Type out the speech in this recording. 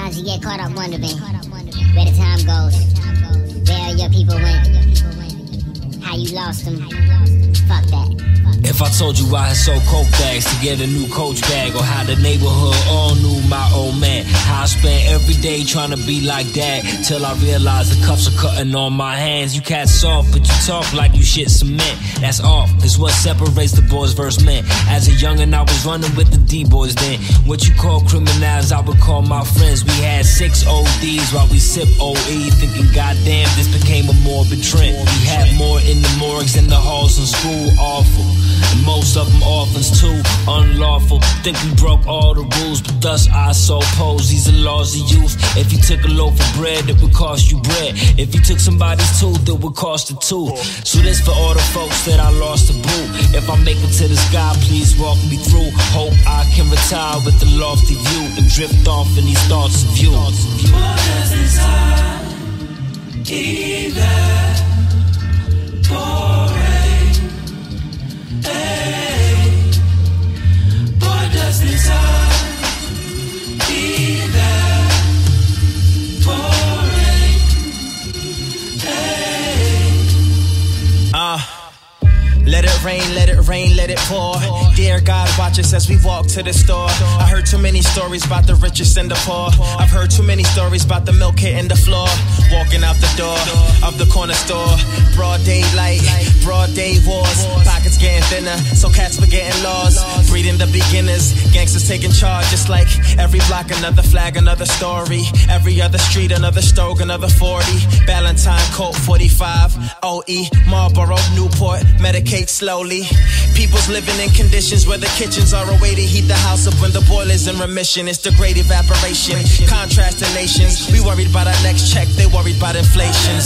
Sometimes you get caught up wondering where the time goes, where your people went, how you lost them. Fuck that. If I told you I had sold coke bags to get a new coach bag, or how the neighborhood all knew my old man, how I spent every day trying to be like that, till I realized the cuffs are cutting on my hands. You cats soft, but you talk like you shit cement. That's off, it's what separates the boys versus men. As a youngin', I was running with the D-boys then. What you call criminals, I would call my friends. We had 6 ODs while we sip OE, thinking goddamn this became a morbid trend. We had more in the morgues than the halls in school. Awful, and most of them orphans too. Unlawful, think we broke all the rules, but thus I so pose. These are laws of youth. If you took a loaf of bread, it would cost you bread. If you took somebody's tooth, it would cost a tooth. So this for all the folks that I lost a boot. If I make it to the sky, please walk me through. Hope I can retire with a lofty view and drift off in these thoughts of you. Borders inside, either boring, hey, borders inside. Let it rain, let it rain, let it pour. Dear God, watch us as we walk to the store. I heard too many stories about the richest and the poor. I've heard too many stories about the milk hitting the floor. Walking out the door of the corner store. Broad daylight, broad day wars. Pockets getting thinner, so cats were getting lost. Breeding the beginners, gangsters taking charge. Just like every block, another flag, another story. Every other street, another stroke, another 40. Ballantine, Colt, 45, OE, Marlboro, Newport, Medicaid. Slowly, people's living in conditions where the kitchens are a way to heat the house up when the boiler's in remission. It's the great evaporation, contrast to nations. We worried about our next check, they worried about inflation.